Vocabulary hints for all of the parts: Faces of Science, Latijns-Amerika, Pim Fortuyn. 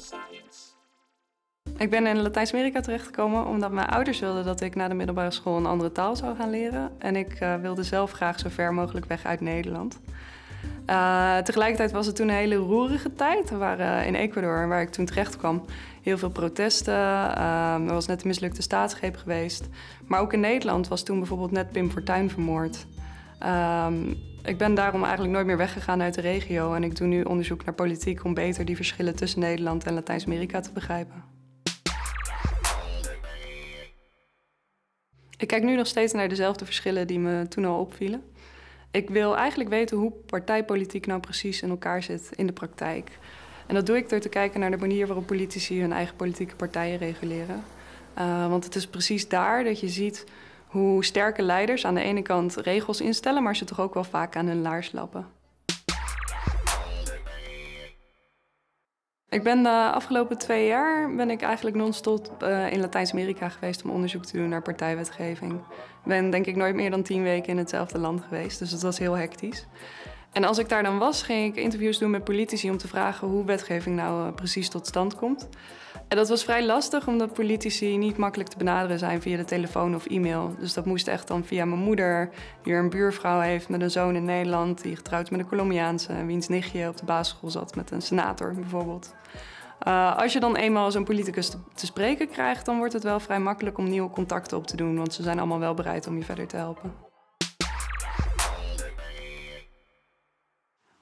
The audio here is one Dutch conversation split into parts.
of Science. Ik ben in Latijns-Amerika terechtgekomen omdat mijn ouders wilden dat ik na de middelbare school een andere taal zou gaan leren. En ik wilde zelf graag zo ver mogelijk weg uit Nederland. Tegelijkertijd was het toen een hele roerige tijd. We waren in Ecuador, waar ik toen terecht kwam. Heel veel protesten, er was net een mislukte staatsgreep geweest. Maar ook in Nederland was toen bijvoorbeeld net Pim Fortuyn vermoord. Ik ben daarom eigenlijk nooit meer weggegaan uit de regio. En ik doe nu onderzoek naar politiek om beter die verschillen tussen Nederland en Latijns-Amerika te begrijpen. Ik kijk nu nog steeds naar dezelfde verschillen die me toen al opvielen. Ik wil eigenlijk weten hoe partijpolitiek nou precies in elkaar zit in de praktijk. En dat doe ik door te kijken naar de manier waarop politici hun eigen politieke partijen reguleren. Want het is precies daar dat je ziet hoe sterke leiders aan de ene kant regels instellen, maar ze toch ook wel vaak aan hun laars lappen. Ik ben de afgelopen 2 jaar eigenlijk non-stop in Latijns-Amerika geweest om onderzoek te doen naar partijwetgeving. Ik ben denk ik nooit meer dan 10 weken in hetzelfde land geweest, dus dat was heel hectisch. En als ik daar dan was, ging ik interviews doen met politici om te vragen hoe wetgeving nou precies tot stand komt. En dat was vrij lastig, omdat politici niet makkelijk te benaderen zijn via de telefoon of e-mail. Dus dat moest echt dan via mijn moeder, die er een buurvrouw heeft met een zoon in Nederland, die getrouwd is met een Colombiaanse en wiens nichtje op de basisschool zat met een senator bijvoorbeeld. Als je dan eenmaal zo'n politicus te spreken krijgt, dan wordt het wel vrij makkelijk om nieuwe contacten op te doen, want ze zijn allemaal wel bereid om je verder te helpen.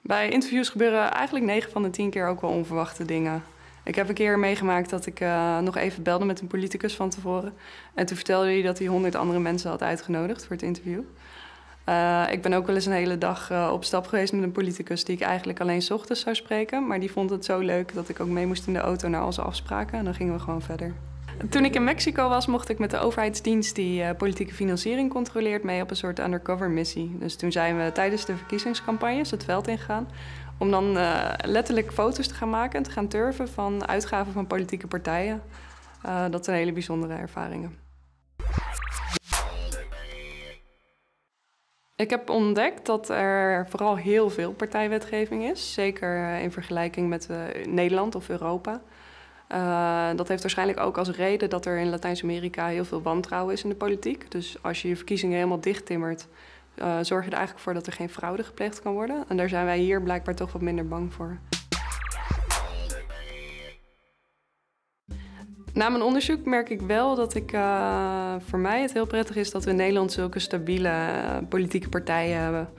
Bij interviews gebeuren eigenlijk 9 van de 10 keer ook wel onverwachte dingen. Ik heb een keer meegemaakt dat ik nog even belde met een politicus van tevoren. En toen vertelde hij dat hij 100 andere mensen had uitgenodigd voor het interview. Ik ben ook wel eens een hele dag op stap geweest met een politicus die ik eigenlijk alleen 's ochtends zou spreken. Maar die vond het zo leuk dat ik ook mee moest in de auto naar onze afspraken. En dan gingen we gewoon verder. Toen ik in Mexico was, mocht ik met de overheidsdienst die politieke financiering controleert mee op een soort undercover missie. Dus toen zijn we tijdens de verkiezingscampagnes het veld ingegaan om dan letterlijk foto's te gaan maken en te gaan turven van uitgaven van politieke partijen. Dat zijn hele bijzondere ervaringen. Ik heb ontdekt dat er vooral heel veel partijwetgeving is, zeker in vergelijking met Nederland of Europa. Dat heeft waarschijnlijk ook als reden dat er in Latijns-Amerika heel veel wantrouwen is in de politiek. Dus als je je verkiezingen helemaal dichttimmert, zorg je er eigenlijk voor dat er geen fraude gepleegd kan worden. En daar zijn wij hier blijkbaar toch wat minder bang voor. Na mijn onderzoek merk ik wel dat voor mij het heel prettig is dat we in Nederland zulke stabiele politieke partijen hebben.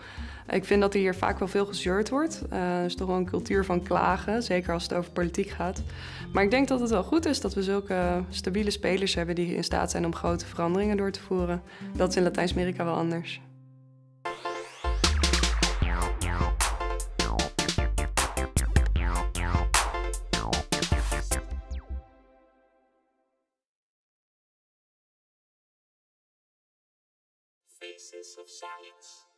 Ik vind dat er hier vaak wel veel gezeurd wordt. Er is toch wel een cultuur van klagen, zeker als het over politiek gaat. Maar ik denk dat het wel goed is dat we zulke stabiele spelers hebben die in staat zijn om grote veranderingen door te voeren. Dat is in Latijns-Amerika wel anders. Faces of Science.